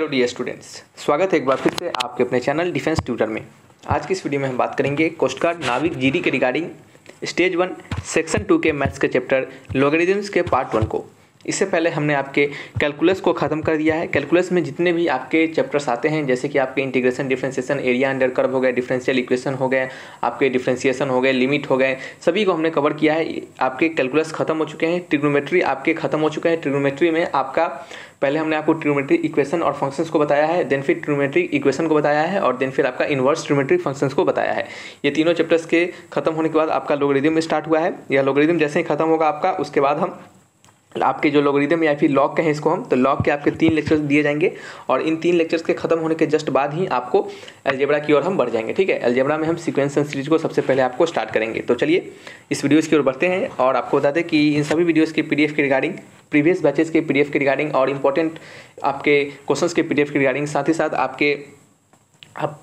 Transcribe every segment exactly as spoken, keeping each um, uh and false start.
Hello dear students, स्वागत है एक बार फिर से आपके अपने चैनल डिफेंस ट्यूटर में। आज की इस वीडियो में हम बात करेंगे कोस्ट गार्ड नाविक जीडी के regarding stage one section two के मैथ्स के चैप्टर लोगरिथम्स के पार्ट वन को। इससे पहले हमने आपके कैलकुलस को ख़त्म कर दिया है। कैलकुलस में जितने भी आपके चैप्टर्स आते हैं, जैसे कि आपके integration, differentiation, area under curve हो गए, डिफरेंशियल इक्वेशन हो गए, आपके डिफरेंशिएशन हो गए, लिमिट हो गए, सभी को हमने कवर किया है। आपके कैलकुलस खत्म हो चुके हैं, ट्रिग्नोमेट्री आपके खत्म हो चुके हैं। ट्रिग्नोमेट्री में आपका पहले हमने आपको ट्रिग्नोमेट्री इक्वेशन और फंक्शंस को बताया है, देन फिर ट्रिग्नोमेट्री इक्वेशन को बताया है, और देन फिर आपका इन्वर्स ट्रिग्नोमेट्री फंक्शंस को बताया है। ये तीनों चैप्टर्स के खत्म होने के बाद आपका लोगरिथम स्टार्ट हुआ है। यह लोगरिथम जैसे ही खत्म होगा आपका, उसके बाद हम आपके जो लोगरिथम या फिर लॉग कहें इसको हम, तो लॉग के आपके तीन लेक्चर्स दिए जाएंगे, और इन तीन लेक्चर्स के खत्म होने के जस्ट बाद ही आपको अलजेब्रा की ओर हम बढ़ जाएंगे। ठीक है, अलजेब्रा में हम सीक्वेंस एंड सीरीज को सबसे पहले आपको स्टार्ट करेंगे। तो चलिए इस वीडियोस की ओर बढ़ते हैं। और आपको बता दें कि इन सभी वीडियोज़ के पीडीएफ के रिगार्डिंग, प्रीवियस बैचेज़ के पीडीएफ के रिगार्डिंग, और इंपॉर्टेंट आपके क्वेश्चन के पीडीएफ के रिगार्डिंग, साथ ही साथ आपके आप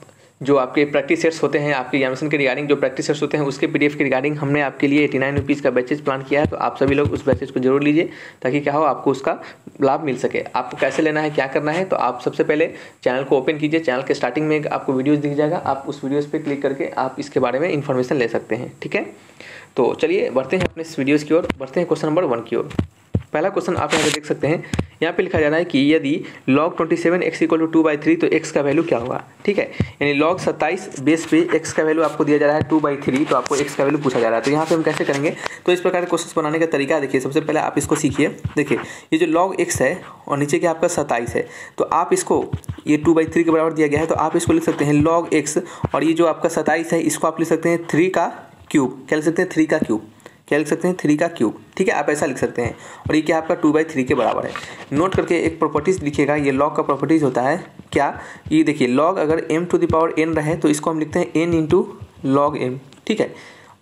जो आपके प्रैक्टिस सेट्स होते हैं, आपके एग्जामिनेशन के रिगार्डिंग जो प्रैक्टिस सेट्स होते हैं, उसके पीडीएफ के रिगार्डिंग हमने आपके लिए एटी नाइन रुपीज़ का बैचेज प्लान किया है। तो आप सभी लोग उस बैचेज को जरूर लीजिए, ताकि क्या हो, आपको उसका लाभ मिल सके। आपको कैसे लेना है, क्या करना है, तो आप सबसे पहले चैनल को ओपन कीजिए। चैनल के स्टार्टिंग में आपको वीडियोज़ दिख जाएगा, आप उस वीडियोज़ पर क्लिक करके आप इसके बारे में इन्फॉर्मेशन ले सकते हैं। ठीक है, तो चलिए बढ़ते हैं अपने इस वीडियोज़ की ओर, बढ़ते हैं क्वेश्चन नंबर वन की ओर। पहला क्वेश्चन आप यहाँ पर देख सकते हैं, यहाँ पे लिखा जा रहा है कि यदि log सत्ताईस x equal to two by three तो x का वैल्यू क्या होगा। ठीक है, यानी log सत्ताईस बेस पे x का वैल्यू आपको दिया जा रहा है टू बाई थ्री, तो आपको x का वैल्यू पूछा जा रहा है। तो यहाँ पे हम कैसे करेंगे, तो इस प्रकार के क्वेश्चन बनाने का तरीका देखिए। सबसे पहले आप इसको सीखिए। देखिए, ये जो log x है और नीचे क्या आपका सत्ताईस है, तो आप इसको ये टू बाई थ्री के बराबर दिया गया है, तो आप इसको लिख सकते हैं log x, और ये जो आपका सत्ताईस है इसको आप लिख सकते हैं थ्री का क्यूब। क्या लिख सकते हैं? थ्री का क्यूब। क्या लिख सकते हैं? थ्री का क्यूब। ठीक है, आप ऐसा लिख सकते हैं। और ये क्या आपका टू बाई थ्री के बराबर है। नोट करके एक प्रॉपर्टीज़ लिखिएगा, ये लॉग का प्रॉपर्टीज़ होता है क्या, ये देखिए। लॉग अगर M to the power N रहे तो इसको हम लिखते हैं एन इंटू लॉग एम। ठीक है,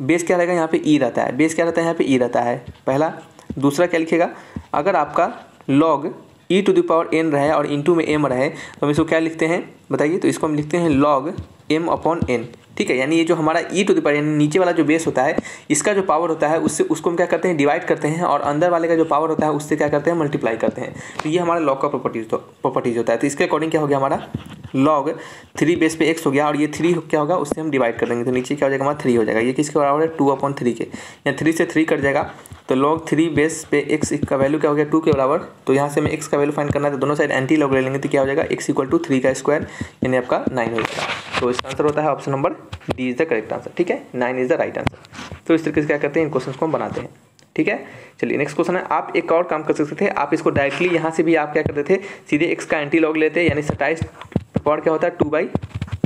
बेस क्या रहेगा यहाँ पे? ई रहता है। बेस क्या रहता है यहाँ पे? ई रहता है, पहला। दूसरा क्या लिखिएगा, अगर आपका log E to the power N रहे और इंटू में एम रहे तो हम इसको क्या लिखते हैं बताइए, तो इसको हम लिखते हैं लॉग एम अपॉन एन। ठीक है, यानी ये जो हमारा ई टू द पावर, यानी नीचे वाला जो बेस होता है इसका जो पावर होता है उससे उसको हम क्या करते हैं? डिवाइड करते हैं, और अंदर वाले का जो पावर होता है उससे क्या करते हैं? मल्टीप्लाई करते हैं। तो ये हमारा लॉग का प्रॉपर्टीज तो प्रॉपर्टीज होता है। तो इसके अकॉर्डिंग क्या हो गया हमारा? लॉग थ्री बेस पे एक्स हो गया, और ये थ्री क्या होगा, उससे हम डिवाइड कर देंगे, तो नीचे क्या हो जाएगा? हमारा थ्री हो जाएगा। ये किसके बराबर है? टू अपॉन थ्री के, यानी थ्री से थ्री कट जाएगा। तो लॉग थ्री बेस पे एक्स का वैल्यू क्या हो गया? टू के बराबर। तो यहाँ से हमें एक्स का वैल्यू फाइंड करना है, तो दोनों साइड एंटी लॉग ले लेंगे, तो क्या हो जाएगा? एक्स इक्वल टू थ्री का स्क्वायर, यानी आपका नाइन हो जाएगा। तो इसका आंसर होता है option number D is the correct answer. ठीक है, nine is the right answer. तो इस तरीके से क्या करते हैं, इन क्वेश्चन को हम बनाते हैं। ठीक है, चलिए नेक्स्ट क्वेश्चन है। आप एक और काम कर सकते थे, आप इसको डायरेक्टली यहाँ से भी आप क्या करते थे, सीधे एक्स का एंटी लॉग लेते, यानी सत्ताईस पावर क्या होता है? टू बाई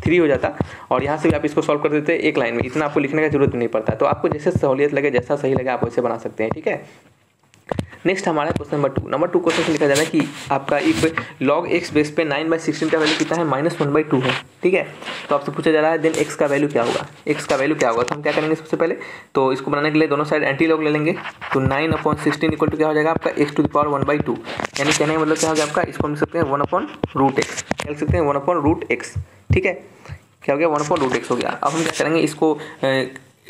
थ्री हो जाता, और यहाँ से भी आप इसको सॉल्व कर देते एक लाइन में। इतना आपको लिखने का जरूरत नहीं पड़ता। तो आपको जैसे सहूलियत लगे, जैसा सही लगे, आप वैसे बना सकते हैं। ठीक है, नेक्स्ट हमारा question number two. Number two question लिखा जा रहा है कि आपका इफ लॉग एक्स बेस पे नाइन बाई सिक्सटीन का वैल्यू कितना है? माइनस वन बाई टू है। ठीक है, तो आपसे पूछा जा रहा है देन एक्स का वैल्यू क्या होगा। एक्स का वैल्यू क्या होगा, तो हम क्या करेंगे सबसे पहले, तो इसको बनाने के लिए दोनों साइड एंटी लॉग ले लेंगे। तो nine upon sixteen equal to क्या हो जाएगा आपका? X to the power one by two, यानी कहने का मतलब क्या हो गया आपका? इसको हम लिख सकते हैं वन अपॉन रूट एक्स। क्या लिख सकते हैं? One upon root X. ठीक है, क्या हो गया? वन अपॉन रूट एक्स हो गया। अब हम क्या करेंगे, इसको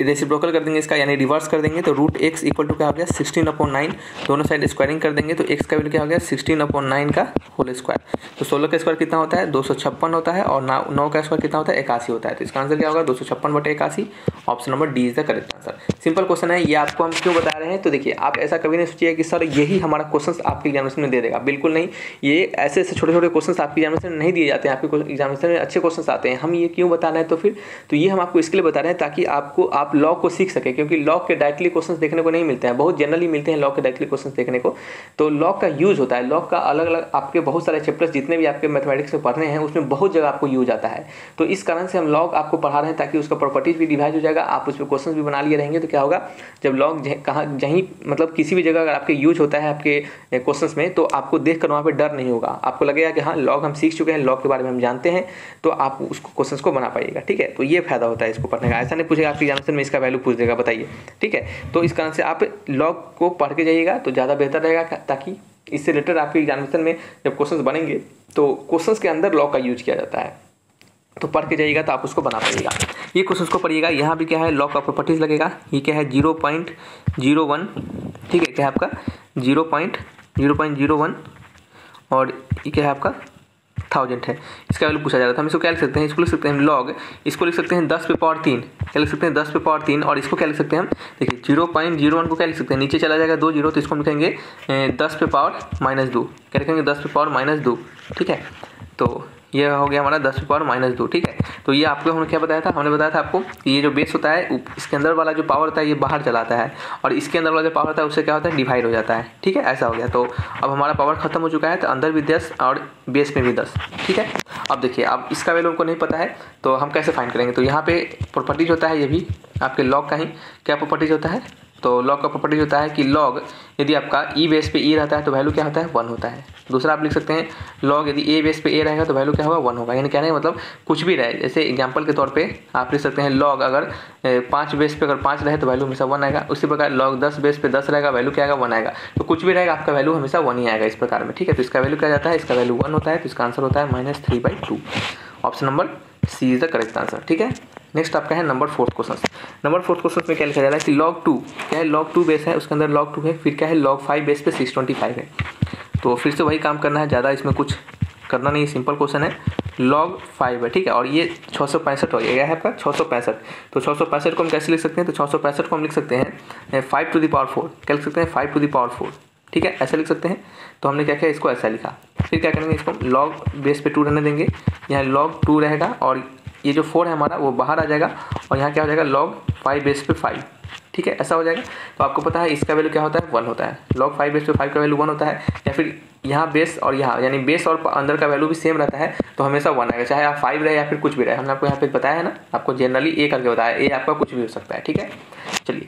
रेसिप्रोकल कर देंगे इसका, यानी रिवर्स कर देंगे। तो रूट एक्स इक्वल टू क्या हो गया? सिक्सटीन अपॉन नाइन, दोनों साइड स्क्वायरिंग कर देंगे, तो एक्स का वैल्यू क्या हो गया? सिक्सटीन अपॉन नाइन का होल स्क्वायर। तो सोलह का स्क्वायर कितना होता है? दो सौ छप्पन होता है, और नौ नौ का स्क्वायर कितना होता है? इक्यासी होता है। तो इसका आंसर क्या होगा? दो सौ छप्पन बटे इक्यासी। Option number D is the correct answer. Simple question है, ये आपको हम क्यों बता रहे हैं, तो देखिए आप ऐसा कभी नहीं सोचिए कि सर यही हमारा क्वेश्चन आपके एग्जामिनेशन में दे देगा। बिल्कुल नहीं, ये ऐसे ऐसे छोटे छोटे क्वेश्चन आपके एग्जामिनेशन नहीं दिए जाते हैं। आपके एग्जामिनेशन में अच्छे क्वेश्चन आते हैं। हम ये क्यों बता रहे हैं, तो फिर तो ये हम आपको इसलिए बता रहे हैं ताकि आपको आप लॉग को सीख सके, क्योंकि लॉग के डायरेक्टली क्वेश्चंस देखने को नहीं मिलते हैं। बहुत जनरली मिलते हैं लॉग के डायरेक्टली क्वेश्चंस देखने को। तो लॉग का यूज होता है, लॉग का अलग अलग आपके बहुत सारे चैप्टर्स जितने भी आपके मैथमेटिक्स में पढ़ने हैं उसमें बहुत जगह आपको यूज आता है। तो इस कारण से हम लॉग आपको पढ़ा रहे हैं, ताकि उसका प्रॉपर्टीज भी रिवाइज हो जाएगा, आप उसमें क्वेश्चन भी बना लिए रहेंगे। तो क्या होगा, जब लॉग कहाँ जहीं मतलब किसी भी जगह अगर आपके यूज होता है आपके क्वेश्चन में, तो आपको देख कर वहाँ पर डर नहीं होगा। आपको लगेगा कि हाँ लॉग हम सीख चुके हैं, लॉग के बारे में हम जानते हैं, तो आप उसको क्वेश्चन को बना पाइएगा। ठीक है, तो ये फायदा होता है इसको पढ़ने का। ऐसा नहीं पूछेगा आपके एग्जाम में इसका वैल्यू पूछ देगा, बताइए। ठीक है, तो इस कारण से आप लॉग को पढ़ के जाइएगा तो ज़्यादा बेहतर रहेगा, ताकि इससे रिलेटेड आपके एग्जामिनेशन में जब क्वेश्चंस बनेंगे तो क्वेश्चंस के अंदर लॉग का यूज किया जाता है। तो पढ़ के जाइएगा तो आप उसको बना पाइएगा। ये क्वेश्चन को पढ़िएगा। यहाँ भी क्या है? लॉग का प्रॉपर्टीज लगेगा। ये क्या है? Zero point zero one. ठीक है, क्या है आपका? Zero point zero point zero one, और ये क्या है आपका? थाउजेंड है। इसका वैल्यू पूछा जा रहा था। हम इसको क्या लिख सकते हैं, इसको लिख सकते हैं लॉग, इसको लिख सकते हैं दस पे पावर तीन, क्या लिख सकते हैं दस पे पावर तीन। और इसको क्या लिख सकते हैं हम, देखिए जीरो पॉइंट जीरो वन को क्या लिख सकते हैं, नीचे चला जाएगा दो जीरो, तो इसको हम लिखेंगे दस पे पावर माइनस दो, क्या लिखेंगे दस पे पावर माइनस दो। ठीक है, तो यह हो गया हमारा दस पे पावर माइनस दो। ठीक है, तो ये आपको हमने क्या बताया था, हमने बताया था आपको कि ये जो बेस होता है, इसके अंदर वाला जो पावर होता है ये बाहर चला आता है, और इसके अंदर वाला जो पावर होता है उससे क्या होता है, डिवाइड हो जाता है। ठीक है, ऐसा हो गया। तो अब हमारा पावर खत्म हो चुका है, तो अंदर भी दस और बेस में भी दस। ठीक है, अब देखिए, अब इसका वैल्यू हमको नहीं पता है तो हम कैसे फाइंड करेंगे। तो यहाँ पे प्रॉपर्टीज होता है, ये भी आपके लॉग का ही क्या प्रॉपर्टीज होता है, तो लॉग का प्रॉपर्टीज होता है कि लॉग यदि आपका ई बेस पे ई रहता है तो वैल्यू क्या होता है, वन होता है। दूसरा आप लिख सकते हैं लॉग यदि ए बेस पे ए रहेगा तो वैल्यू क्या होगा, वन होगा। यानी कहने का मतलब कुछ भी रहे, जैसे एग्जांपल के तौर पे आप लिख सकते हैं लॉग अगर पाँच बेस पे अगर पाँच रहे तो वैल्यू हमेशा वन आएगा, उसी प्रकार लॉग दस बेस पे दस रहेगा वैल्यू क्या आएगा, वन आएगा। तो कुछ भी रहेगा आपका वैल्यू हमेशा वन ही आएगा इस प्रकार में। ठीक है, तो इसका वैल्यू क्या जाता है, इसका वैल्यू वन होता है। तो इसका आंसर होता है minus three by two, option number C is the correct answer. ठीक है, नेक्स्ट आपका है number fourth question. Number fourth question में क्या लिखा जा रहा है कि लॉग टू क्या है, लॉग टू बेस है, उसके अंदर लॉग टू है, फिर क्या है लॉग फाइव बेस पे सिक्स ट्वेंटी फाइव है। तो फिर से वही काम करना है, ज़्यादा इसमें कुछ करना नहीं, सिंपल क्वेश्चन है, लॉग फाइव है। ठीक है, और ये छः सौ पैंसठ हो गया है आपका, छः सौ पैंसठ तो छः सौ पैंसठ को हम कैसे लिख सकते हैं, तो छः सौ पैंसठ को हम लिख सकते हैं five to the power four, क्या लिख सकते हैं five to the power four. ठीक है, ऐसा लिख सकते हैं। तो हमने क्या किया, इसको ऐसा लिखा, फिर क्या करेंगे, इसको हम लॉग बेस पे टू रहने देंगे, यहाँ लॉग टू रहेगा और ये जो फोर है हमारा वो बाहर आ जाएगा, और यहाँ क्या हो जाएगा लॉग फाइव बेस पे फाइव। ठीक है, ऐसा हो जाएगा। तो आपको पता है इसका वैल्यू क्या होता है, वन होता है, लॉग फाइव बेस पे फाइव का वैल्यू वन होता है। या फिर यहाँ बेस और यहाँ, यानी बेस और अंदर का वैल्यू भी सेम रहता है तो हमेशा वन आएगा, चाहे आप फाइव रहे या फिर कुछ भी रहे। हमने आपको यहाँ पे बताया है ना, आपको जनरली ए करके बताया, ए आपका कुछ भी हो सकता है। ठीक है, चलिए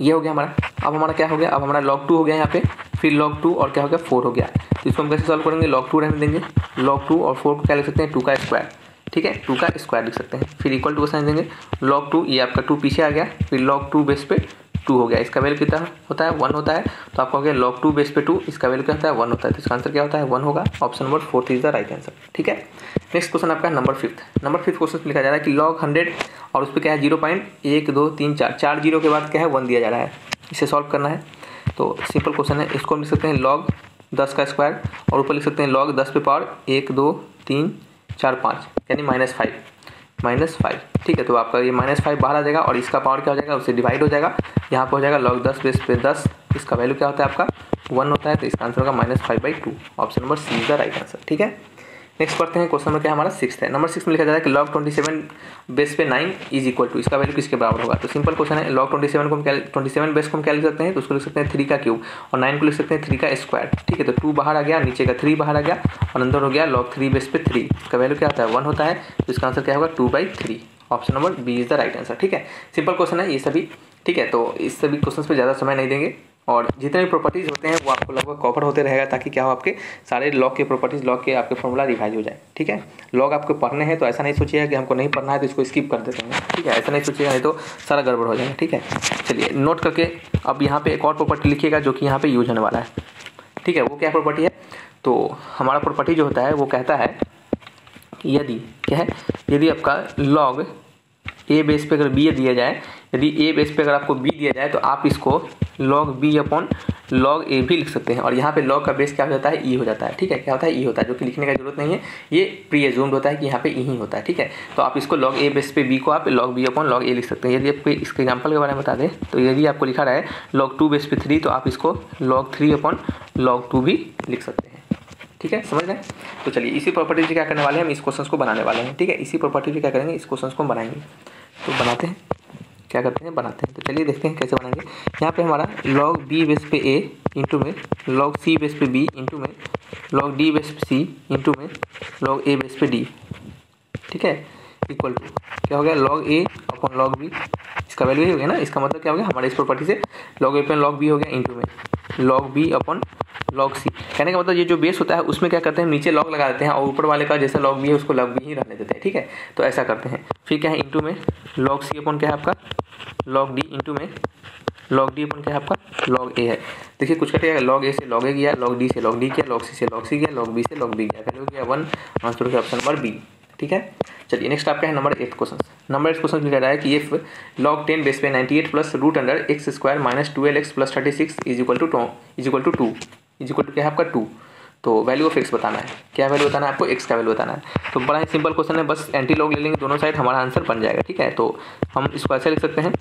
ये हो गया हमारा। अब हमारा क्या हो गया, अब हमारा लॉग टू हो गया यहाँ पे, फिर लॉग टू और क्या हो गया फोर हो गया। तो इसको हम कैसे सॉल्व करेंगे, लॉग टू रहने देंगे, लॉग टू और फोर को क्या लिख सकते हैं, टू का स्क्वायर। ठीक है, टू का स्क्वायर लिख सकते हैं, फिर इक्वल टू साइन देंगे, लॉग टू ये आपका टू पीछे आ गया, फिर लॉग टू बेस पे टू हो गया, इसका वैल्यू कितना होता है, वन होता है। तो आपका हो गया लॉग टू बेस पे टू, इसका वैल्यू क्या होता है, वन होता है। तो इसका आंसर क्या होता है, वन होगा, option number fourth is the right answer. ठीक है, नेक्स्ट क्वेश्चन आपका number fifth. Number fifth question लिखा जा रहा है कि लॉग हंड्रेड और उस पर क्या है जीरो पॉइंट एक दो तीन चार, चार जीरो के बाद क्या है वन दिया जा रहा है, इसे सॉल्व करना है। तो सिंपल क्वेश्चन है, इसको हम लिख सकते हैं लॉग दस का स्क्वायर और ऊपर लिख सकते हैं लॉग दस पे पावर एक दो तीन चार पाँच, यानी माइनस फाइव, माइनस फाइव। ठीक है, तो आपका ये माइनस फाइव बाहर आ जाएगा और इसका पावर क्या हो जाएगा, उससे डिवाइड हो जाएगा, यहाँ पर हो जाएगा लॉग दस बेस पे दस, इसका वैल्यू क्या होता है आपका वन होता है। तो इसका आंसर होगा minus five by two, option number C is the right answer. ठीक है, नेक्स्ट पढ़ते हैं क्वेश्चन नंबर क्या हमारा सिक्स है। नंबर सिक्स में लिखा जाता है कि लॉग ट्वेंटी सेवन बेस पे नाइन इज इक्वल टू, इसका वैल्यू किसके बराबर होगा। तो सिंपल क्वेश्चन है, लॉग ट्वेंटी सेवन को हम क्या, ट्वेंटी सेवन बेस को हम क्या लिख सकते हैं, तो उसको लिख सकते हैं थ्री का क्यूब और नाइन को लिख सकते हैं थ्री का स्क्वायर। ठीक है, तो टू बाहर आ गया, नीचे का थ्री बाहर आ गया और अंदर हो गया लॉग थ्री बेस पे थ्री, इसका वैल्यू क्या होता है वन होता है। तो इसका आंसर क्या होगा two by three, option number B is the right answer. ठीक है, सिंपल क्वेश्चन है ये सभी। ठीक है, तो इस सभी क्वेश्चन पर ज़्यादा समय नहीं देंगे और जितने भी प्रॉपर्टीज़ होते हैं वो आपको लगभग कवर होते रहेगा, ताकि क्या हो आपके सारे लॉग के प्रॉपर्टीज़, लॉग के आपके फॉर्मूला रिवाइज हो जाए। ठीक है, लॉग आपको पढ़ने हैं तो ऐसा नहीं सोचिएगा कि हमको नहीं पढ़ना है तो इसको स्किप कर देते हैं। ठीक है, ऐसा नहीं सोचिएगा, नहीं तो सारा गड़बड़ हो जाएगा। ठीक है, चलिए नोट करके अब यहाँ पर एक और प्रॉपर्टी लिखिएगा जो कि यहाँ पर यूज होने वाला है। ठीक है, वो क्या प्रॉपर्टी है, तो हमारा प्रॉपर्टी जो होता है वो कहता है कि यदि क्या है, यदि आपका लॉग ए बेस पे अगर बी दिया जाए, यदि ए बेस पे अगर आपको बी दिया जाए तो आप इसको लॉग बी अपॉन लॉग ए भी लिख सकते हैं। और यहाँ पे लॉग का बेस क्या हो जाता है, ई हो जाता है। ठीक है, क्या होता है, ई होता है, जो कि लिखने का जरूरत नहीं है, ये प्री एज्यूम्ड होता है कि यहाँ पे ई ही होता है। ठीक है, तो आप इसको लॉग ए बेस पे बी को आप लॉग बी अपॉन लॉग ए लिख सकते हैं। यदि आपको इसके एग्जाम्पल के बारे में बता दें तो यदि आपको लिखा रहा है लॉग टू बेस पे थ्री तो आप इसको log three upon log two भी लिख सकते हैं। ठीक है, समझ रहे हैं। तो चलिए इसी प्रॉपर्टी से क्या करने वाले हैं, हम इस क्वेश्चन को बनाने वाले हैं। ठीक है, इसी प्रॉपर्टी से क्या करेंगे, इस क्वेश्चन को बनाएंगे। तो बनाते हैं, क्या करते हैं, बनाते हैं। तो चलिए देखते हैं कैसे बनाएंगे। यहाँ पे हमारा log b बेस पे a इंटू में log c बेस पे b इंटू में log d बेस पे c इंटू में log a बेस पे d, ठीक है, इक्वल टू क्या हो गया log a upon log b, इसका वैल्यू हो गया ना। इसका मतलब क्या हो गया, हमारे इस प्रॉपर्टी से log a upon log b हो गया इंटू में log b upon log c। कहने का मतलब ये जो बेस होता है उसमें क्या करते हैं, नीचे log लगा देते हैं और ऊपर वाले का जैसे log b है उसको log b ही रहने देते हैं। ठीक है, तो ऐसा करते हैं। फिर क्या है इंटू में log c अपन क्या है आपका log d इंटू में log d अपन क्या है आपका log a है। देखिए कुछ कटेगा, log a से log a गया, log d से log d गया, log c से log c गया, log b से log b गया, वैल्यू गया वन, आंसर का ऑप्शन नंबर बी। ठीक है, चलिए नेक्स्ट आपका है number eight question. Number eight question लिखा रहा है कि इफ लॉग टेन बेस पे ninety eight plus root under x square minus twelve x plus thirty six is equal to is equal to two, is equal to क्या है आपका to. तो value of x बताना है, क्या value बताना है आपको, एक्स का वैल्यू बताना है। तो बड़ा ही सिंपल क्वेश्चन है, बस एंटी लॉग ले लेंगे दोनों साइड, हमारा आंसर बन जाएगा। ठीक है, तो हम इसको ऐसे लिख सकते हैं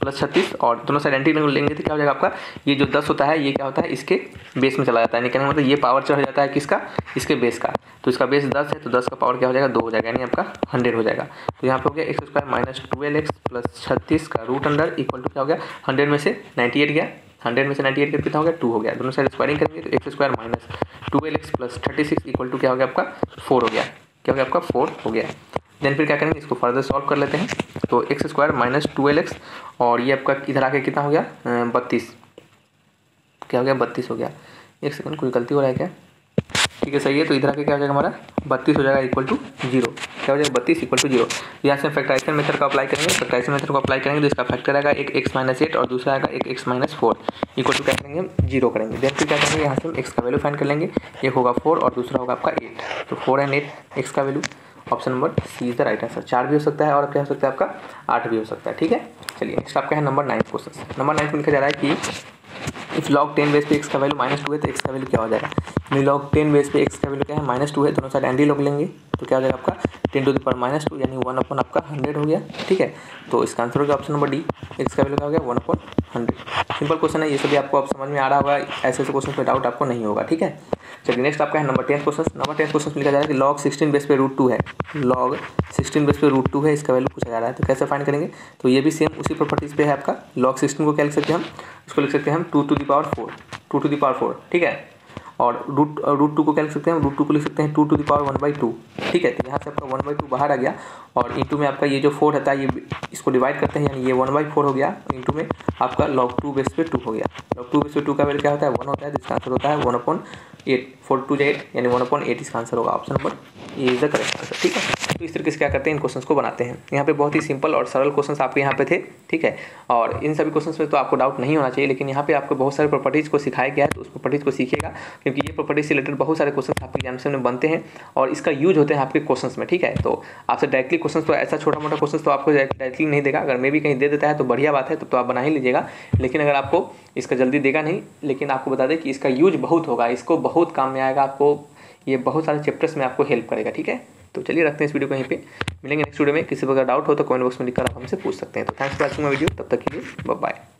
प्लस छत्तीस और दोनों साइड एंटी लॉग लेंगे तो क्या हो जाएगा आपका, ये जो दस होता है ये क्या होता है इसके बेस में चला जाता है, यानी कहने मतलब ये पावर चढ़ जाता है किसका, इसके बेस का। तो इसका बेस दस है तो दस का पावर क्या हो जाएगा, दो हो जाएगा, यानी आपका हंड्रेड हो जाएगा। तो यहाँ पर हो गया x square minus twelve x plus छत्तीस का रूट अंडर इक्वल टू क्या हो गया, हंड्रेड में से नाइन्टी एट गया, हंड्रेड में से नाइन्टी एट कितना हो गया, टू हो गया। दोनों साइड स्क्वायरिंग करेंगे तो x square minus twelve x plus thirty six equal to क्या हो गया आपका, फोर हो गया, क्या हो गया आपका, फोर हो गया। देन फिर क्या करेंगे, इसको फर्दर सॉल्व कर लेते हैं। तो x square minus twelve x और ये आपका इधर आके कितना हो गया, बत्तीस, क्या हो गया, बत्तीस हो गया। एक सेकंड, कोई गलती हो रहा है क्या, ठीक है सही है। तो इधर आके क्या हो जाएगा हमारा, बत्तीस हो जाएगा इक्वल टू जीरो, क्या हो जाएगा, बत्तीस इक्वल टू जीरो। यहाँ से हम फैक्टराइजेशन मेथड का अप्लाई करेंगे, फैक्टराइजेशन मेथड को अप्लाई करेंगे तो इसका फैक्टर आएगा एक एक्स माइनस एट और दूसरा आएगा एक x minus four equal to क्या करेंगे हम, जीरो करेंगे। देन फिर क्या करेंगे, यहाँ से हम एक्स का वैल्यू फाइंड कर लेंगे, एक होगा फोर और दूसरा होगा आपका एट, तो फोर एंड एट एक्स का value, option number C is the right answer. चार भी हो सकता है और क्या हो सकता है आपका, आठ भी हो सकता है। ठीक है, चलिए नेक्स्ट आपका है number nine question. Number nine में लिखा जा रहा है कि इफ लॉग टेन बेस पे एक्स का वैल्यू माइनस टू है तो एक्स का वैल्यू क्या हो जाएगा। मेरी लॉग टेन बेस पे एक्स का वैल्यू क्या है, माइनस टू है, दोनों साइड एंटी लॉग लेंगे तो क्या हो जाएगा आपका ten to the power minus two यानी वन अपॉन आपका हंड्रेड हो गया। ठीक है, तो इसका आंसर हो गया ऑप्शन नंबर डी, एक्स का वैल्यू क्या हो गया, one upon hundred. Simple question है, ये सभी आपको आप समझ में आ रहा होगा, ऐसे ऐसे क्वेश्चन पर डाउट आपको नहीं होगा। ठीक है, चलिए नेक्स्ट आपका है number ten question. Number ten question लिखा जा रहा है कि लॉग सिक्सटीन बेस पे रूट टू है, लॉग सिक्सटीन बेस पे रूट टू है, इसका वैल्यू पूछा जा रहा है तो कैसे फाइंड करेंगे। तो ये भी सेम उसी प्रॉपर्टीज पे है आपका, लॉग सिक्सटीन को क्या लिख सकते हैं हम, इसको लिख सकते हैं हम two to the power four, two to the power four. ठीक है, और रूट रूट टू को क्या लिख सकते हैं, रूट टू को लिख सकते हैं two to the power one by two. ठीक है, तो यहाँ से आपका वन बाई टू बाहर आ गया और इंटू में आपका ये जो फोर रहता है ये इसको डिवाइड करते हैं यानी ये वन बाई फोर हो गया, इंटू में आपका लॉग टू बेस पे टू हो गया। लॉग टू बेस पे टू का वैल्यू क्या होता है, वन होता है, जिसका आंसर होता है one upon eight, four two eight यानी वन अपॉन एट इसका आंसर होगा, option number A is the correct answer. ठीक है, तो इस तरीके से क्या करते हैं, इन क्वेश्चंस को बनाते हैं। यहाँ पे बहुत ही सिंपल और सरल क्वेश्चंस आपके यहाँ पे थे। ठीक है, और इन सभी क्वेश्चंस में तो आपको डाउट नहीं होना चाहिए, लेकिन यहाँ पे आपको बहुत सारे प्रॉपर्टीज़ को सिखाया गया है तो उस प्रॉपर्टीज़ को सीखिएगा, क्योंकि ये प्रॉपर्टीज से रिलेटेड बहुत सारे क्वेश्चंस आपके एग्जाम में बनते हैं और इसका यूज होता है आपके क्वेश्चंस में। ठीक है, तो आपसे डायरेक्टली क्वेश्चन तो ऐसा छोटा मोटा क्वेश्चन तो आपको डायरेक्टली नहीं देगा, अगर मे भी कहीं दे देता है तो बढ़िया बात है, तब तो आप बना ही लीजिएगा, लेकिन अगर आपको इसका जल्दी देगा नहीं, लेकिन आपको बता दें कि इसका यूज बहुत होगा, इसको बहुत काम में आएगा, आपको ये बहुत सारे चैप्टर्स में आपको हेल्प करेगा। ठीक है, तो चलिए रखते हैं इस वीडियो को यहीं पे, मिलेंगे नेक्स्ट वीडियो में। किसी प्रकार डाउट हो तो कमेंट बॉक्स में लिखकर आप हमसे पूछ सकते हैं। तो thanks for watching my video, तब तक के लिए बाय बाय।